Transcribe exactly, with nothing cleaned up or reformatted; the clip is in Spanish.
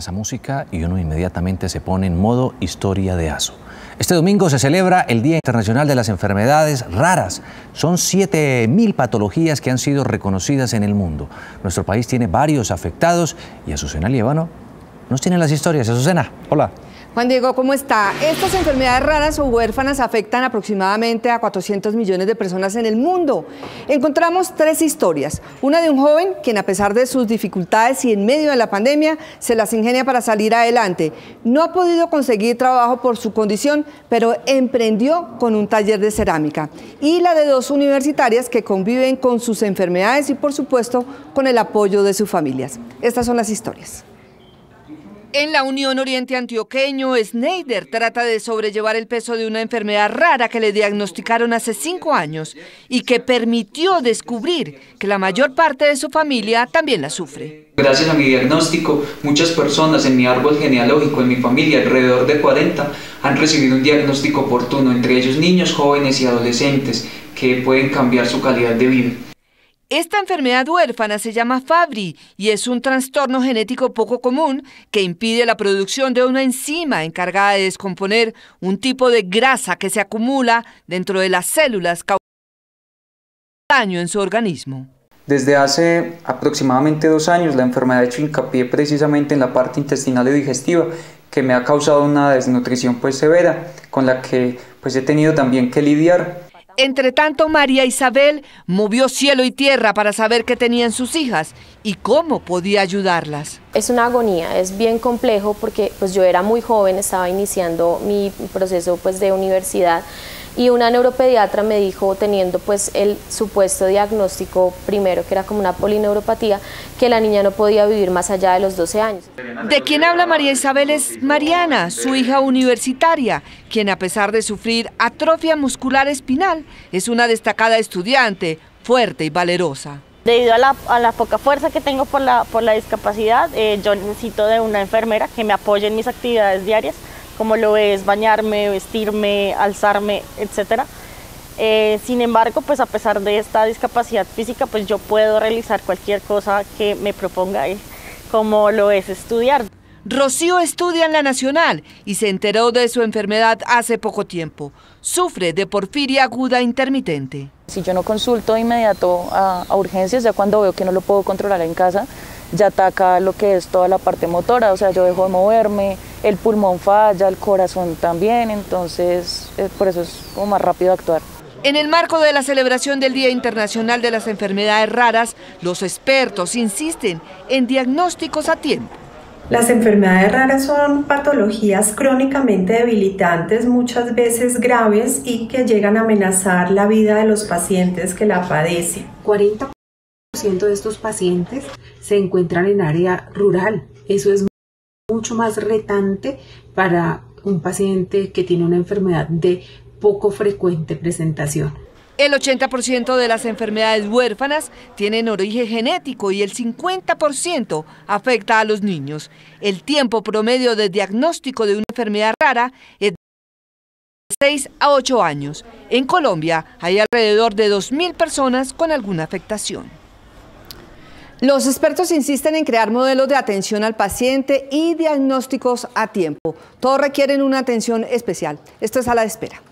esa música y uno inmediatamente se pone en modo historia de Azu. Este domingo se celebra el Día Internacional de las Enfermedades Raras. Son siete mil patologías que han sido reconocidas en el mundo. Nuestro país tiene varios afectados y Azucena Llevano nos tiene las historias. Azucena, hola. Juan Diego, ¿cómo está? Estas enfermedades raras o huérfanas afectan aproximadamente a cuatrocientos millones de personas en el mundo. Encontramos tres historias. Una de un joven, quien a pesar de sus dificultades y en medio de la pandemia, se las ingenia para salir adelante. No ha podido conseguir trabajo por su condición, pero emprendió con un taller de cerámica. Y la de dos universitarias que conviven con sus enfermedades y, por supuesto, con el apoyo de sus familias. Estas son las historias. En la Unión Oriente Antioqueño, Snyder trata de sobrellevar el peso de una enfermedad rara que le diagnosticaron hace cinco años y que permitió descubrir que la mayor parte de su familia también la sufre. Gracias a mi diagnóstico, muchas personas en mi árbol genealógico, en mi familia, alrededor de cuarenta, han recibido un diagnóstico oportuno, entre ellos niños, jóvenes y adolescentes, que pueden cambiar su calidad de vida. Esta enfermedad huérfana se llama Fabry y es un trastorno genético poco común que impide la producción de una enzima encargada de descomponer un tipo de grasa que se acumula dentro de las células causando daño en su organismo. Desde hace aproximadamente dos años la enfermedad ha hecho hincapié precisamente en la parte intestinal y digestiva, que me ha causado una desnutrición pues severa con la que pues he tenido también que lidiar. Entre tanto, María Isabel movió cielo y tierra para saber qué tenían sus hijas y cómo podía ayudarlas. Es una agonía, es bien complejo porque pues, yo era muy joven, estaba iniciando mi proceso pues, de universidad y una neuropediatra me dijo, teniendo pues, el supuesto diagnóstico primero, que era como una polineuropatía, que la niña no podía vivir más allá de los doce años. De quien habla María Isabel es Mariana, su hija universitaria, quien a pesar de sufrir atrofia muscular espinal, es una destacada estudiante, fuerte y valerosa. Debido a la, a la poca fuerza que tengo por la, por la discapacidad, eh, yo necesito de una enfermera que me apoye en mis actividades diarias, como lo es bañarme, vestirme, alzarme, etcétera. Eh, sin embargo, pues a pesar de esta discapacidad física, pues yo puedo realizar cualquier cosa que me proponga, eh, como lo es estudiar. Rocío estudia en la Nacional y se enteró de su enfermedad hace poco tiempo. Sufre de porfiria aguda intermitente. Si yo no consulto de inmediato a, a urgencias, ya cuando veo que no lo puedo controlar en casa, ya ataca lo que es toda la parte motora, o sea, yo dejo de moverme, el pulmón falla, el corazón también, entonces eh, por eso es como más rápido actuar. En el marco de la celebración del Día Internacional de las Enfermedades Raras, los expertos insisten en diagnósticos a tiempo. Las enfermedades raras son patologías crónicamente debilitantes, muchas veces graves y que llegan a amenazar la vida de los pacientes que la padecen. cuarenta por ciento de estos pacientes se encuentran en área rural. Eso es mucho más retante para un paciente que tiene una enfermedad de poco frecuente presentación. El ochenta por ciento de las enfermedades huérfanas tienen origen genético y el cincuenta por ciento afecta a los niños. El tiempo promedio de diagnóstico de una enfermedad rara es de seis a ocho años. En Colombia hay alrededor de dos mil personas con alguna afectación. Los expertos insisten en crear modelos de atención al paciente y diagnósticos a tiempo. Todos requieren una atención especial. Esto es A la Espera.